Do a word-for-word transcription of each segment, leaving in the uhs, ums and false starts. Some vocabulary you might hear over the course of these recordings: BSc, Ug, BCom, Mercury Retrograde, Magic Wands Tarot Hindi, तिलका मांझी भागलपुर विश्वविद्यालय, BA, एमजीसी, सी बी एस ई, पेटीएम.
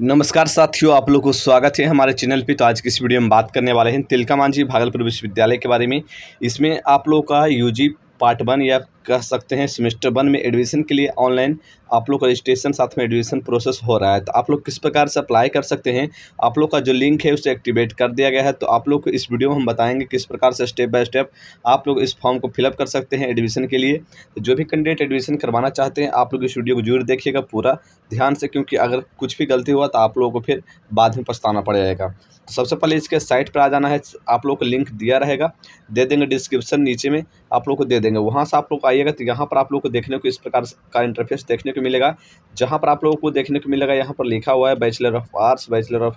नमस्कार साथियों, आप लोगों को स्वागत है हमारे चैनल पे। तो आज की इस वीडियो में बात करने वाले हैं तिलका मांझी भागलपुर विश्वविद्यालय के बारे में। इसमें आप लोगों का यूजी पार्ट वन या कह सकते हैं सेमेस्टर वन में एडमिशन के लिए ऑनलाइन आप लोग का रजिस्ट्रेशन साथ में एडमिशन प्रोसेस हो रहा है। तो आप लोग किस प्रकार से अप्लाई कर सकते हैं, आप लोग का जो लिंक है उसे एक्टिवेट कर दिया गया है। तो आप लोग को इस वीडियो में हम बताएंगे किस प्रकार से स्टेप बाय स्टेप आप लोग इस फॉर्म को फिलअप कर सकते हैं एडमिशन के लिए। तो जो भी कैंडिडेट एडमिशन करवाना चाहते हैं आप लोग इस वीडियो को जरूर देखिएगा पूरा ध्यान से, क्योंकि अगर कुछ भी गलती हुआ तो आप लोगों को फिर बाद में पछताना पड़ जाएगा। तो सबसे पहले इसके साइट पर आ जाना है, आप लोग को लिंक दिया रहेगा, दे देंगे डिस्क्रिप्शन नीचे में आप लोग को दे देंगे। वहाँ से आप लोग आइएगा तो यहाँ पर आप लोग को देखने को इस प्रकार का इंटरफेस देखने को मिलेगा, जहाँ पर आप लोगों को देखने को मिलेगा यहाँ पर लिखा हुआ है bachelor of arts, bachelor of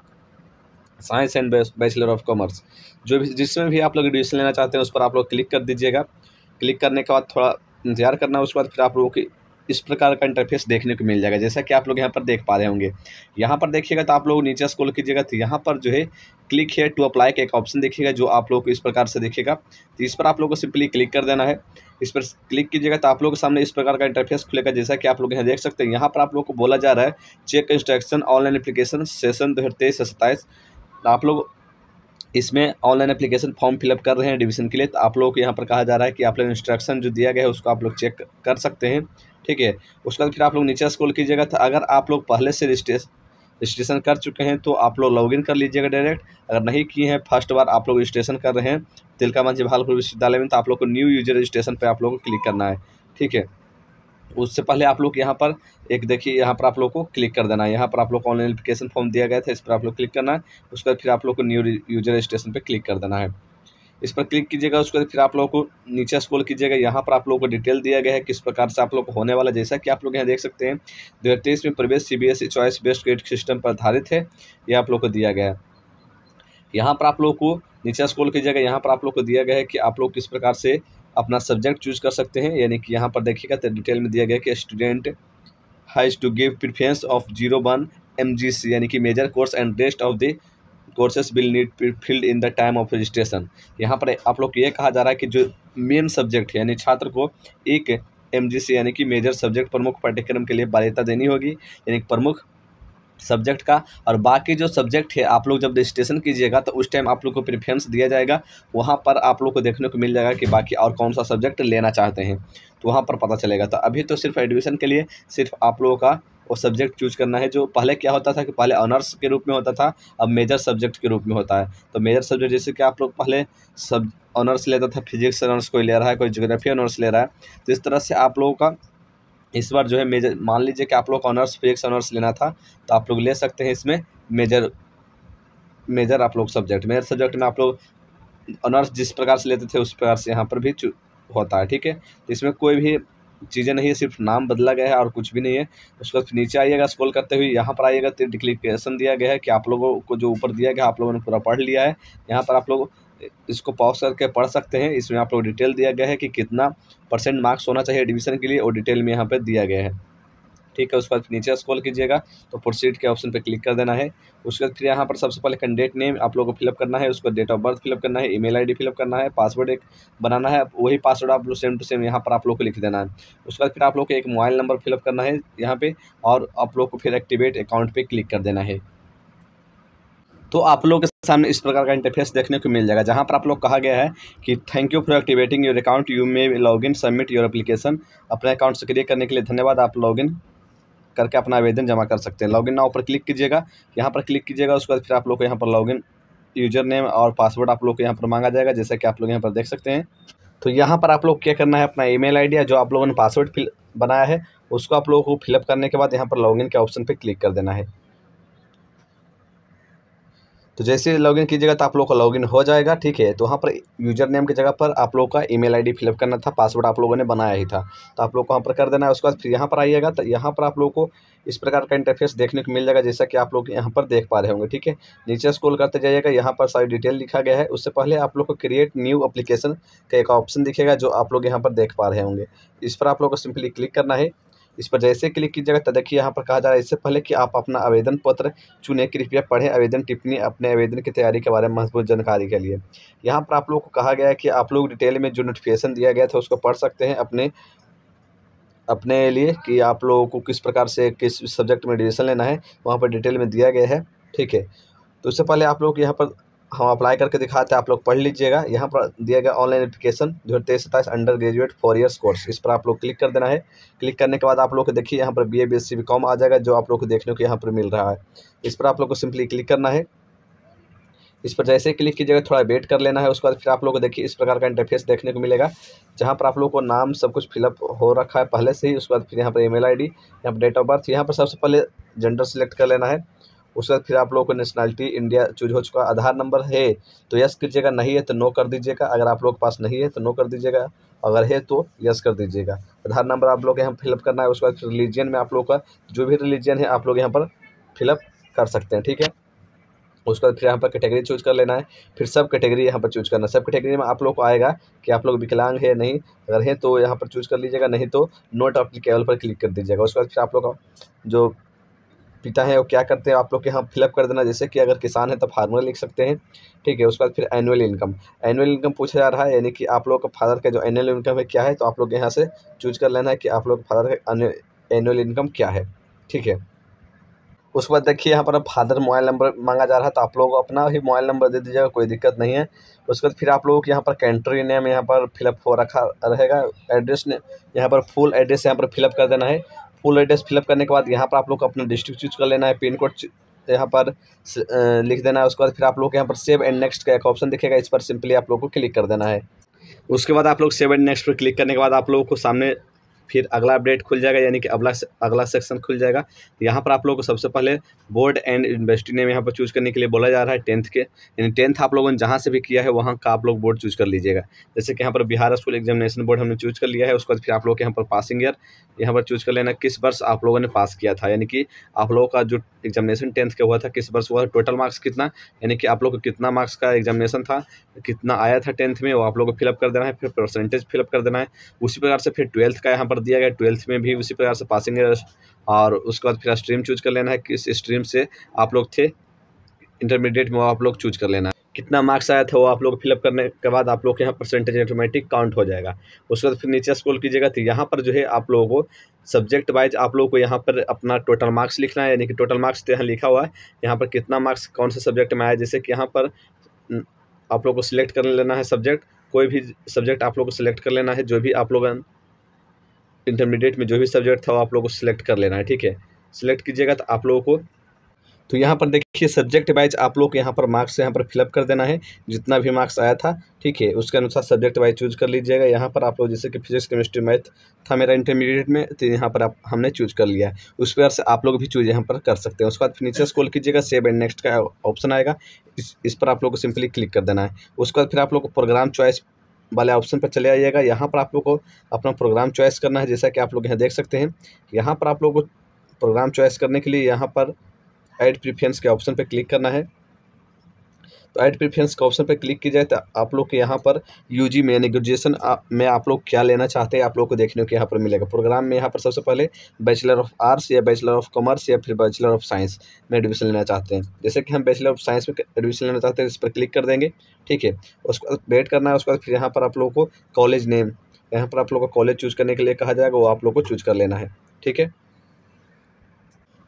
science and bachelor of commerce. जो भी जिसमें भी आप लोग एडमिशन लेना चाहते हैं उस पर आप लोग क्लिक कर दीजिएगा। क्लिक करने के बाद थोड़ा इंतजार करना है, उसके बाद फिर आप लोगों की इस प्रकार का इंटरफेस देखने को मिल जाएगा, जैसा कि आप लोग यहाँ पर देख पा रहे होंगे। यहाँ पर देखिएगा तो आप लोग नीचे स्क्रॉल कीजिएगा तो यहाँ पर जो है क्लिक है टू अप्लाई का एक ऑप्शन देखिएगा, जो आप लोग इस प्रकार से देखिएगा। तो इस पर आप लोगों को सिंपली क्लिक कर देना है, इस पर क्लिक कीजिएगा तो आप लोगों के सामने इस प्रकार का इंटरफेस खुलेगा, जैसा कि आप लोग यहाँ देख सकते हैं। यहाँ पर आप लोग को बोला जा रहा है check instruction online application session दो हज़ार तेईस से सत्ताईस। आप लोग इसमें ऑनलाइन एप्लीकेशन फॉर्म फिलअप कर रहे हैं एडमिशन के लिए, तो आप लोगों को यहाँ पर कहा जा रहा है कि आप लोग इंस्ट्रक्शन जो दिया गया है उसको आप लोग चेक कर सकते हैं, ठीक है। उसके बाद फिर आप लोग नीचे स्क्रॉल कीजिएगा तो अगर आप लोग पहले से रजिस्ट्रेशन रजिस्ट्रेशन कर चुके हैं तो आप लोग लॉगिन कर लीजिएगा डायरेक्ट। अगर नहीं किए हैं, फर्स्ट बार आप लोग रजिस्ट्रेशन कर रहे हैं तिलका मांझी भागलपुर विश्वविद्यालय में, तो आप लोग को न्यू यूजर रजिस्ट्रेशन पर आप लोग को क्लिक करना है, ठीक है। उससे पहले आप लोग यहाँ पर एक देखिए यहाँ पर आप लोग को क्लिक कर देना है, यहाँ पर आप लोग को ऑनलाइन एप्लीकेशन फॉर्म दिया गया था, इस पर आप लोग क्लिक करना है। उसके बाद फिर आप लोग को न्यू यूजर रजिस्ट्रेशन पर क्लिक कर देना है, इस पर क्लिक कीजिएगा। उसके बाद फिर आप लोगों को नीचे स्क्रॉल कीजिएगा, यहाँ पर आप लोगों को डिटेल दिया गया है किस प्रकार से आप लोग को होने वाला, जैसा कि आप लोग यहाँ देख सकते हैं दो हज़ार तेईस में प्रवेश सी बी एस ई choice based grade system पर आधारित है, ये आप लोग को दिया गया है। यहाँ पर आप लोग को नीचे स्क्रॉल कीजिएगा, यहाँ पर आप लोग को दिया गया है कि आप लोग किस प्रकार से अपना सब्जेक्ट चूज कर सकते हैं, यानी कि यहाँ पर देखिएगा तो डिटेल में दिया गया कि student has to give preference of zero one एमजीसी, यानी कि major course and rest of the courses will need field in the time of registration. यहाँ पर आप लोग को ये कहा जा रहा है कि जो मेन सब्जेक्ट है यानी छात्र को एक एमजीसी यानी कि मेजर सब्जेक्ट प्रमुख पाठ्यक्रम के लिए वरीयता देनी होगी, यानी प्रमुख सब्जेक्ट का, और बाकी जो सब्जेक्ट है आप लोग जब रजिस्ट्रेशन कीजिएगा तो उस टाइम आप लोग को प्रेफरेंस दिया जाएगा। वहाँ पर आप लोग को देखने को मिल जाएगा कि बाकी और कौन सा सब्जेक्ट लेना चाहते हैं, तो वहाँ पर पता चलेगा। तो अभी तो सिर्फ एडमिशन के लिए सिर्फ आप लोगों का वो सब्जेक्ट चूज करना है, जो पहले क्या होता था कि पहले ऑनर्स के रूप में होता था, अब मेजर सब्जेक्ट के रूप में होता है। तो मेजर सब्जेक्ट जैसे कि आप लोग पहले सब ऑनर्स लेता था, फिजिक्स ऑनर्स कोई ले रहा है, कोई ज्योग्राफी ऑनर्स ले रहा है, तो इस तरह से आप लोगों का इस बार जो है मेजर, मान लीजिए कि आप लोग ऑनर्स फिजिक्स ऑनर्स लेना था तो आप लोग ले सकते हैं इसमें मेजर मेजर आप लोग सब्जेक्ट मेजर सब्जेक्ट में आप लोग ऑनर्स जिस प्रकार से लेते थे उस प्रकार से यहाँ पर भी होता है, ठीक है। तो इसमें कोई भी चीज़ें नहीं है, सिर्फ नाम बदला गया है और कुछ भी नहीं है। उसके बाद नीचे आइएगा स्क्रॉल करते हुए, यहाँ पर आइएगा तो डिक्लेरेशन दिया गया है कि आप लोगों को जो ऊपर दिया गया आप लोगों ने पूरा पढ़ लिया है। यहाँ पर आप लोग इसको पॉज करके पढ़ सकते हैं, इसमें आप लोग डिटेल दिया गया है कि कितना परसेंट मार्क्स होना चाहिए एडमिशन के लिए, और डिटेल में यहाँ पर दिया गया है, ठीक है। उसके बाद नीचे स्क्रॉल कीजिएगा तो प्रोसीड के ऑप्शन पर क्लिक कर देना है। उसके बाद फिर यहाँ पर सबसे पहले कैंडिडेट नेम आप लोगों को फिलअप करना है, उसको डेट ऑफ बर्थ फिलअप करना है, ईमेल आईडी फिलअप करना है, पासवर्ड एक बनाना है, वही पासवर्ड आप लोग सेम टू सेम यहाँ पर आप लोग को लिख देना है। उसके बाद फिर आप लोग को एक मोबाइल नंबर फिलअप करना है यहाँ पर, और आप लोग को फिर एक्टिवेट अकाउंट पर क्लिक कर देना है। तो आप लोग के सामने इस प्रकार का इंटरफेस देखने को मिल जाएगा, जहां पर आप लोग कहा गया है कि thank you for activating your account, you may login submit your application. अपना अकाउंट सक्रिय करने के लिए धन्यवाद, आप लॉगिन करके अपना आवेदन जमा कर सकते हैं। लॉगिन नाउ पर क्लिक कीजिएगा, यहां पर क्लिक कीजिएगा। उसके बाद फिर आप लोग को यहाँ पर लॉगिन यूजर नेम और पासवर्ड आप लोग को यहाँ पर मांगा जाएगा, जैसा कि आप लोग यहाँ पर देख सकते हैं। तो यहाँ पर आप लोग क्या करना है, अपना ईमेल आईडी जो आप लोगों ने पासवर्ड फिल बनाया है उसको आप लोगों को फिलअप करने के बाद यहाँ पर लॉगिन के ऑप्शन पर क्लिक कर देना है। तो जैसे लॉगिन कीजिएगा तो आप लोग का लॉगिन हो जाएगा, ठीक है। तो वहाँ पर यूजर नेम की जगह पर आप लोग का ईमेल आईडी फिलअप करना था, पासवर्ड आप लोगों ने बनाया ही था, तो आप लोग को वहाँ पर कर देना है। उसके बाद फिर यहाँ पर आइएगा तो यहाँ पर आप लोग को इस प्रकार का इंटरफेस देखने को मिल जाएगा, जैसा कि आप लोग यहाँ पर देख पा रहे होंगे, ठीक है। नीचे स्क्रॉल करते जाइएगा, यहाँ पर सारी डिटेल लिखा गया है। उससे पहले आप लोग को क्रिएट न्यू एप्लीकेशन का एक ऑप्शन दिखेगा, जो आप लोग यहाँ पर देख पा रहे होंगे। इस पर आप लोग को सिंपली क्लिक करना है। इस पर जैसे क्लिक कीजिएगा तो देखिए यहाँ पर कहा जा रहा है, इससे पहले कि आप अपना आवेदन पत्र चुने कृपया पढ़ें आवेदन टिप्पणी, अपने आवेदन की तैयारी के बारे में महत्वपूर्ण जानकारी के लिए। यहाँ पर आप लोगों को कहा गया है कि आप लोग डिटेल में जो नोटिफिकेशन दिया गया था उसको पढ़ सकते हैं, अपने अपने लिए कि आप लोगों को किस प्रकार से किस सब्जेक्ट में डिसीजन लेना है, वहाँ पर डिटेल में दिया गया है। ठीक है, तो उससे पहले आप लोग यहाँ पर हम अप्लाई करके दिखाते हैं, आप लोग पढ़ लीजिएगा। यहाँ पर दिया गया ऑनलाइन एप्लीकेशन दो हज़ार तेईस सताईस under graduate four years course, इस पर आप लोग क्लिक कर देना है। क्लिक करने के बाद आप लोग को देखिए यहाँ पर B A B S C B com आ जाएगा, जो आप लोग को देखने को यहाँ पर मिल रहा है। इस पर आप लोग को सिंपली क्लिक करना है। इस पर जैसे क्लिक कीजिएगा थोड़ा वेट कर लेना है, उसके बाद फिर आप लोग को देखिए इस प्रकार का इंटरफेस देखने को मिलेगा, जहाँ पर आप लोग को नाम सब कुछ फिलअप हो रखा है पहले से ही। उसके बाद फिर यहाँ पर ईमेल आईडी, यहाँ पर डेट ऑफ बर्थ, यहाँ पर सबसे पहले जेंडर सेलेक्ट कर लेना है। उसके बाद फिर आप लोगों को नेशनलिटी इंडिया चूज हो चुका है। आधार नंबर है तो यस कीजिएगा, नहीं है तो नो कर दीजिएगा। अगर आप लोग के पास नहीं है तो नो कर दीजिएगा, अगर है तो यस कर दीजिएगा। आधार नंबर आप लोग यहाँ फिलअप करना है। उसके बाद फिर रिलीजन में आप लोग का जो भी रिलीजन है आप लोग यहाँ पर फिलअप कर सकते हैं। ठीक है, उसके बाद फिर यहाँ पर कैटेगरी चूज कर लेना है, फिर सब कैटेगरी यहाँ पर चूज करना है। सब कैटेगरी में आप लोग को आएगा कि आप लोग विकलांग है नहीं, अगर है तो यहाँ पर चूज कर लीजिएगा, नहीं तो नोट एप्लीकेबल पर क्लिक कर दीजिएगा। उसके बाद फिर आप लोग का जो पिता है वो क्या करते हैं आप लोग यहाँ फिलअप कर देना, जैसे कि अगर किसान है तो फार्मर लिख सकते हैं। ठीक है, उसके बाद फिर एनुअल इनकम, एनुअल इनकम पूछा जा रहा है, यानी कि आप लोग का फादर का जो एनुअल इनकम है क्या है, तो आप लोग यहाँ से चूज कर लेना है कि आप लोग फादर का एनुअल इनकम क्या है। ठीक है, उसके बाद देखिए यहाँ पर अब फादर मोबाइल नंबर मांगा जा रहा है, तो आप लोग अपना ही मोबाइल नंबर दे दीजिएगा, कोई दिक्कत नहीं है। उसके बाद फिर आप लोगों को यहाँ पर कंट्री नेम यहाँ पर फिलअप हो रखा रहेगा। एड्रेस ने यहाँ पर फुल एड्रेस यहाँ पर फिलअप कर देना है। फुल एड्रेस फिलअप करने के बाद यहाँ पर आप लोग को अपना डिस्ट्रिक्ट चूज कर लेना है, पिन कोड यहाँ पर लिख देना है। उसके बाद फिर आप लोग को यहाँ पर सेव एंड नेक्स्ट का एक ऑप्शन दिखेगा, इस पर सिंपली आप लोग को क्लिक कर देना है। उसके बाद आप लोग सेव एंड नेक्स्ट पर क्लिक करने के बाद आप लोगों को सामने फिर अगला अपडेट खुल जाएगा, यानी कि अगला अगला सेक्शन खुल जाएगा। यहाँ पर आप लोगों को सबसे पहले बोर्ड एंड यूनिवर्सिटी नेम यहाँ पर चूज करने के लिए बोला जा रहा है टेंथ के, यानी टेंथ आप लोगों ने जहाँ से भी किया है वहाँ का आप लोग बोर्ड चूज कर लीजिएगा। जैसे कि यहाँ पर बिहार स्कूल एग्जामिनेशन बोर्ड हमने चूज कर लिया है। उसके बाद फिर आप लोग यहाँ पर पासिंग ईयर यहाँ पर चूज कर लेना, किस वर्ष आप लोगों ने पास किया था, यानी कि आप लोगों का जो एग्जामिनेशन टेंथ का हुआ था किस वर्ष हुआ था, टोटल मार्क्स कितना, यानी कि आप लोग को कितना मार्क्स का एग्जामिनेशन था, कितना आया था टेंथ में, वो आप लोगों को फिलअप कर देना है। फिर परसेंटेज फिलअप कर देना है। उसी प्रकार से फिर ट्वेल्थ का यहाँ पर दिया गया, ट्वेल्थ में भी उसी प्रकार से पासिंग ईयर, और उसके बाद फिर स्ट्रीम चूज कर लेना है, किस स्ट्रीम से आप लोग थे इंटरमीडिएट में, वो आप लोग चूज कर लेना है। कितना मार्क्स आया था वो आप लोग फिलअप करने के बाद आप लोग के यहाँ परसेंटेज ऑटोमेटिक काउंट हो जाएगा। उसके बाद फिर नीचे स्क्रॉल कीजिएगा तो यहाँ पर जो है आप लोगों को सब्जेक्ट वाइज आप लोगों को यहाँ पर अपना टोटल मार्क्स लिखना है, यानी कि टोटल मार्क्स तो यहाँ लिखा हुआ है, यहाँ पर कितना मार्क्स कौन से सब्जेक्ट में आया। जैसे कि यहाँ पर आप लोग को सिलेक्ट कर लेना है सब्जेक्ट, कोई भी सब्जेक्ट आप लोग को सिलेक्ट कर लेना है, जो भी आप लोग इंटरमीडिएट में जो भी सब्जेक्ट था वो आप लोगों को सिलेक्ट कर लेना है। ठीक है, सिलेक्ट कीजिएगा तो आप लोगों को तो यहाँ पर देखिए सब्जेक्ट वाइज आप लोग यहाँ पर मार्क्स यहाँ पर फिलअप कर देना है, जितना भी मार्क्स आया था। ठीक है, उसके अनुसार सब्जेक्ट वाइज चूज कर लीजिएगा। यहाँ पर आप लोग जैसे कि फिजिक्स केमिस्ट्री मैथ था मेरा इंटरमीडिएट में, तो यहाँ पर आप हमने चूज कर लिया है। उस प्रकार से आप लोग भी चूज यहाँ पर कर सकते हैं। उसके बाद नीचे स्क्रॉल कीजिएगा, सेव एंड नेक्स्ट का ऑप्शन आएगा, इस इस पर आप लोग को सिंपली क्लिक कर देना है। उसके बाद फिर आप लोग को प्रोग्राम चॉइस वाले ऑप्शन पर चले आइएगा। यहाँ पर आप लोग को अपना प्रोग्राम चॉइस करना है, जैसा कि आप लोग यहाँ देख सकते हैं। यहाँ पर आप लोग को प्रोग्राम चॉइस करने के लिए यहाँ पर ऐड प्रीफरेंस के ऑप्शन पर क्लिक करना है। तो ऐड प्रीफरेंस के ऑप्शन पर क्लिक की जाए तो आप लोग के यहाँ पर यूजी में यानी ग्रेजुएशन में आप लोग क्या लेना चाहते हैं आप लोग को देखने को यहाँ पर मिलेगा। प्रोग्राम में यहाँ पर सबसे पहले बैचलर ऑफ आर्ट्स या बैचलर ऑफ कॉमर्स या फिर बैचलर ऑफ साइंस में एडमिशन लेना चाहते हैं। जैसे कि हम बैचलर ऑफ साइंस में एडमिशन लेना चाहते हैं, इस पर क्लिक कर देंगे। ठीक है, उसको वेट करना है। उसके बाद फिर यहाँ पर आप लोग को कॉलेज नेम, यहाँ पर आप लोग को कॉलेज चूज करने के लिए कहा जाएगा, वो आप लोग को चूज कर लेना है। ठीक है,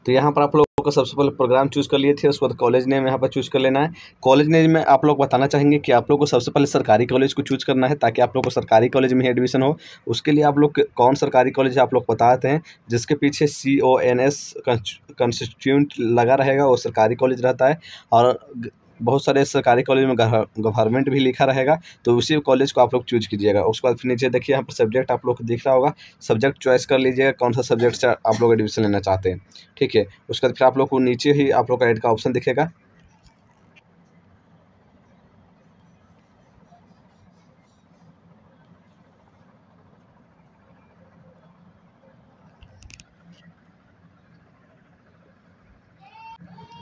तो यहाँ पर आप लोग का सबसे पहले प्रोग्राम चूज कर लिए थे। उसके बाद कॉलेज नेम यहाँ पर चूज कर लेना है। कॉलेज नेम में आप लोग बताना चाहेंगे कि आप लोग को सबसे पहले सरकारी कॉलेज को चूज करना है, ताकि आप लोग को सरकारी कॉलेज में एडमिशन हो। उसके लिए आप लोग कौन सरकारी कॉलेज आप लोग बताते हैं, जिसके पीछे C O N S constituent लगा रहेगा वो सरकारी कॉलेज रहता है, और बहुत सारे सरकारी कॉलेज में गवर्नमेंट भी लिखा रहेगा, तो उसी कॉलेज को आप लोग चूज कीजिएगा। उसके बाद फिर नीचे देखिए यहाँ पर सब्जेक्ट आप लोग को दिख रहा होगा, सब्जेक्ट चॉइस कर लीजिएगा कौन सा सब्जेक्ट से आप लोग एडमिशन लेना चाहते हैं। ठीक है, उसके बाद फिर आप लोग को नीचे ही आप लोग का ऐड का ऑप्शन दिखेगा।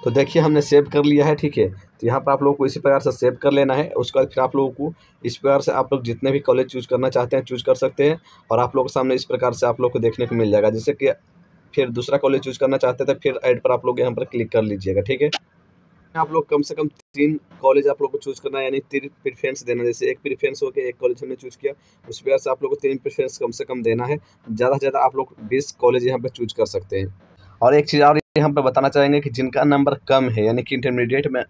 तो देखिए हमने सेव कर लिया है। ठीक है, तो यहाँ पर आप लोगों को इसी प्रकार से सेव कर लेना है। उसके बाद फिर आप लोगों को इस प्रकार से आप लोग जितने भी कॉलेज चूज करना चाहते हैं चूज कर सकते हैं, और आप लोगों के सामने इस प्रकार से आप लोग को देखने को मिल जाएगा। जैसे कि फिर दूसरा कॉलेज चूज करना चाहते थे, फिर ऐड पर आप लोग यहाँ पर क्लिक कर लीजिएगा। ठीक है, आप लोग कम से कम तीन कॉलेज आप लोग को चूज करना है, यानी तीन प्रेफरेंस देना। जैसे एक प्रेफरेंस हो के एक कॉलेज हमने चूज किया, उस पर आप लोग को तीन प्रेफरेंस कम से कम देना है। ज़्यादा से ज़्यादा आप लोग बीस कॉलेज यहाँ पर चूज कर सकते हैं। और एक चीज़ और यहाँ पर बताना चाहेंगे कि जिनका नंबर कम है, यानी कि इंटरमीडिएट में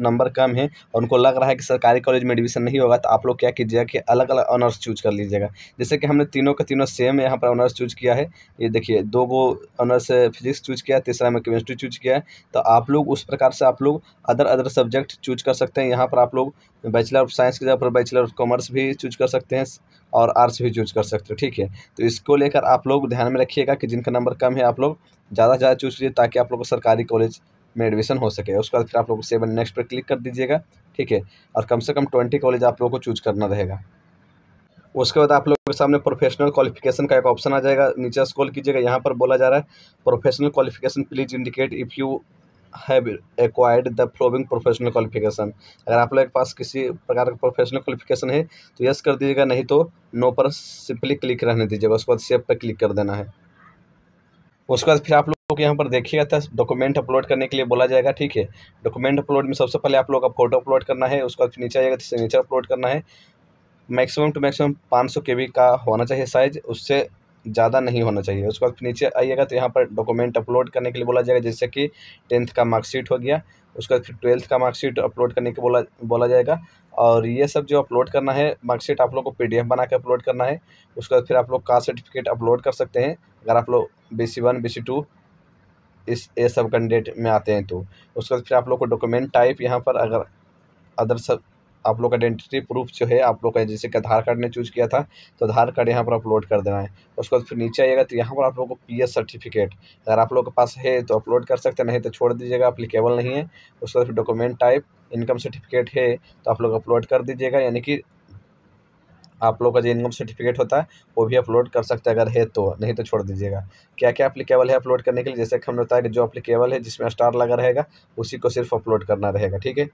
नंबर कम है और उनको लग रहा है कि सरकारी कॉलेज में एडमिशन नहीं होगा, तो आप लोग क्या कीजिएगा कि अलग अलग ऑनर्स चूज कर लीजिएगा। जैसे कि हमने तीनों का तीनों सेम यहाँ पर ऑनर्स चूज किया है। ये देखिए, दो गो ऑनर्स फिजिक्स चूज किया है, तीसरा में केमिस्ट्री चूज किया है। तो आप लोग उस प्रकार से आप लोग अदर अदर सब्जेक्ट चूज कर सकते हैं। यहाँ पर आप लोग बैचलर ऑफ साइंस की जगह पर बैचलर ऑफ कॉमर्स भी चूज कर सकते हैं और आर्ट्स भी चूज कर सकते हो। ठीक है, तो इसको लेकर आप लोग ध्यान में रखिएगा कि जिनका नंबर कम है आप लोग ज़्यादा से ज़्यादा चूज कीजिए, ताकि आप लोग को सरकारी कॉलेज में एडमिशन हो सके। उसके बाद फिर आप लोग सेवन नेक्स्ट पर क्लिक कर दीजिएगा। ठीक है, और कम से कम ट्वेंटी कॉलेज आप लोगों को चूज करना रहेगा। उसके बाद आप लोगों के सामने प्रोफेशनल क्वालिफिकेशन का एक ऑप्शन आ जाएगा, नीचे स्क्रॉल कीजिएगा। यहाँ पर बोला जा रहा है professional qualification please indicate if you have acquired the following professional qualification. अगर आप लोग के पास किसी प्रकार का प्रोफेशनल क्वालिफिकेशन है तो यस कर दीजिएगा, नहीं तो नो पर सिंपली क्लिक रहने दीजिएगा। उसके बाद सेव पर क्लिक कर देना है। उसके बाद फिर आप लोग यहाँ पर देखिएगा था डॉक्यूमेंट अपलोड करने के लिए बोला जाएगा। ठीक है, डॉक्यूमेंट अपलोड में सबसे पहले आप लोग का फोटो अपलोड करना है। उसके बाद फिर नीचे आएगा तो सिग्नेचर अपलोड करना है। मैक्सिमम टू मैक्सिमम पाँच सौ के बी का होना चाहिए साइज, उससे ज़्यादा नहीं होना चाहिए। उसके बाद फिर नीचे आइएगा तो यहाँ पर डॉक्यूमेंट अपलोड करने के लिए बोला जाएगा, जैसे कि टेंथ का मार्कशीट हो गया। उसके बाद फिर ट्वेल्थ का मार्कशीट अपलोड करने के बोला बोला जाएगा। और ये सब जो अपलोड करना है मार्कशीट आप लोग को पीडीएफ बना के अपलोड करना है। उसके बाद फिर आप लोग कास्ट सर्टिफिकेट अपलोड कर सकते हैं, अगर आप लोग B C one B C two इस ए सब कैंडिडेट में आते हैं तो। उसके बाद फिर आप लोग को डॉक्यूमेंट टाइप यहाँ पर अगर अदर सब आप लोग का आइडेंटिटी प्रूफ जो है आप लोग का, जैसे कि आधार कार्ड ने चूज किया था तो आधार कार्ड यहाँ पर अपलोड कर देना है। उसके बाद फिर नीचे आइएगा तो यहाँ पर आप लोग को पीएस सर्टिफिकेट अगर आप लोग के पास है तो अपलोड कर सकते हैं, नहीं तो छोड़ दीजिएगा, अप्लीकेबल नहीं है। उसके बाद फिर डॉक्यूमेंट टाइप इनकम सर्टिफिकेट है तो आप लोग अपलोड कर दीजिएगा, यानी कि आप लोग का जो इनकम सर्टिफिकेट होता है वो भी अपलोड कर सकते हैं अगर है तो, नहीं तो छोड़ दीजिएगा। क्या क्या अप्लीकेबल है अपलोड करने के लिए, जैसे कि हमने बताया कि जो अप्लीकेबल है जिसमें स्टार लगा रहेगा उसी को सिर्फ अपलोड करना रहेगा। ठीक है,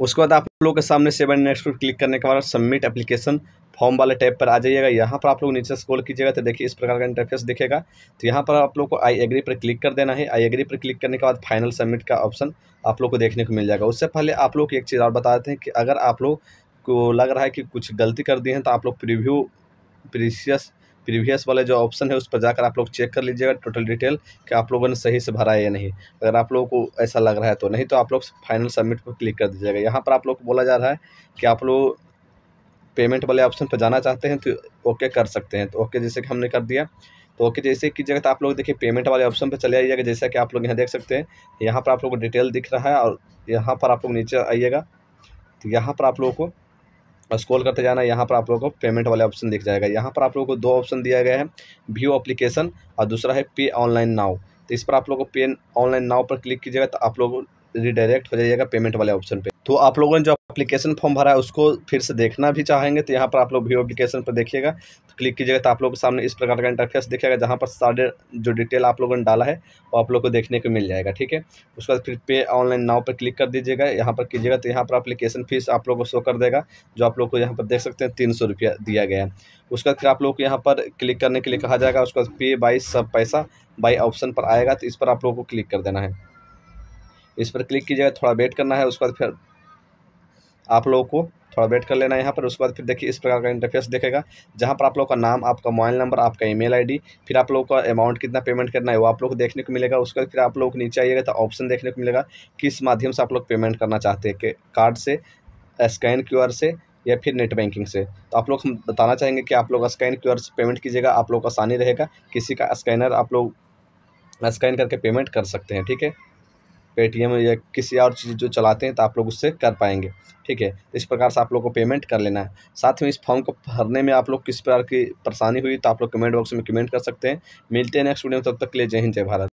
उसके बाद आप लोगों के सामने सेवन नेक्स्ट पर क्लिक करने के बाद सबमिट एप्लीकेशन फॉर्म वाले टैब पर आ जाइएगा। यहाँ पर आप लोग नीचे स्क्रॉल कीजिएगा तो देखिए इस प्रकार का इंटरफेस दिखेगा। तो यहाँ पर आप लोग को आई एग्री पर क्लिक कर देना है। आई एग्री पर क्लिक करने के बाद फाइनल सबमिट का ऑप्शन आप लोग को देखने को मिल जाएगा। उससे पहले आप लोग एक चीज़ और बता देते हैं कि अगर आप लोग को लग रहा है कि कुछ गलती कर दी है तो आप लोग प्रीव्यू प्रीवियस प्रीवियस वाले जो ऑप्शन है उस पर जाकर आप लोग चेक कर लीजिएगा टोटल डिटेल कि आप लोगों ने सही से भरा है या नहीं। अगर आप लोगों को ऐसा लग रहा है तो, नहीं तो आप लोग फाइनल सबमिट पर क्लिक कर दीजिएगा। यहाँ पर आप लोग को बोला जा रहा है कि आप लोग पेमेंट वाले ऑप्शन पर जाना चाहते हैं तो ओके कर सकते हैं, तो ओके जैसे कि हमने कर दिया तो ओके जैसे कीजिएगा तो आप लोग देखिए पेमेंट वाले ऑप्शन पर चले आइएगा। जैसा कि आप लोग यहाँ देख सकते हैं, यहाँ पर आप लोग को डिटेल दिख रहा है। और यहाँ पर आप लोग नीचे आइएगा तो यहाँ पर आप लोगों को स्क्रॉल करते जाना, यहाँ पर आप लोगों को पेमेंट वाले ऑप्शन दिख जाएगा। यहाँ पर आप लोगों को दो ऑप्शन दिया गया है, व्यू एप्लीकेशन और दूसरा है पे ऑनलाइन नाउ। तो इस पर आप लोगों को पे ऑनलाइन नाउ पर क्लिक कीजिएगा तो आप लोग रिडायरेक्ट हो जाइएगा पेमेंट वाले ऑप्शन पे। तो आप लोगों ने जो एप्लीकेशन फॉर्म भरा है उसको फिर से देखना भी चाहेंगे तो यहाँ पर आप लोग व्यू एप्लीकेशन पर देखिएगा तो क्लिक कीजिएगा तो आप लोगों के सामने इस प्रकार का इंटरफेस दिखेगा, जहाँ पर सारे जो डिटेल आप लोगों ने डाला है वो आप लोग को देखने को मिल जाएगा। ठीक है, उसके बाद फिर पे ऑनलाइन नाउ पर क्लिक कर दीजिएगा। यहाँ पर कीजिएगा तो यहाँ पर एप्लीकेशन फीस आप लोग को शो कर देगा, जो आप लोग को यहाँ पर देख सकते हैं तीन सौ रुपया दिया गया है। उसके बाद फिर आप लोग को यहाँ पर क्लिक करने के लिए कहा जाएगा। उसके बाद पे बाई सब पैसा बाई ऑप्शन पर आएगा तो इस पर आप लोगों को क्लिक कर देना है। इस पर क्लिक कीजिएगा, थोड़ा वेट करना है। उसके बाद फिर आप लोगों को थोड़ा वेट कर लेना है यहाँ पर। उसके बाद फिर देखिए इस प्रकार का इंटरफेस देखेगा, जहाँ पर आप लोग का नाम, आपका मोबाइल नंबर, आपका ईमेल आईडी, फिर आप लोगों का अमाउंट कितना पेमेंट करना है वो आप लोग को देखने को मिलेगा। उसके बाद फिर आप लोग नीचे आइएगा तो ऑप्शन देखने को मिलेगा किस माध्यम से आप लोग पेमेंट करना चाहते हैं, कि कार्ड से, स्कैन क्यू आर से या फिर नेट बैंकिंग से। तो आप लोग हम बताना चाहेंगे कि आप लोग स्कैन क्यू आर से पेमेंट कीजिएगा, आप लोग को आसानी रहेगा। किसी का स्कैनर आप लोग स्कैन करके पेमेंट कर सकते हैं। ठीक है, पेटीएम या किसी और चीज़ जो चलाते हैं तो आप लोग उससे कर पाएंगे। ठीक है, तो इस प्रकार से आप लोग को पेमेंट कर लेना है। साथ में इस फॉर्म को भरने में आप लोग किस प्रकार की परेशानी हुई तो आप लोग कमेंट बॉक्स में कमेंट कर सकते हैं। मिलते हैं नेक्स्ट वीडियो में, तब तक के लिए जय हिंद जय भारत।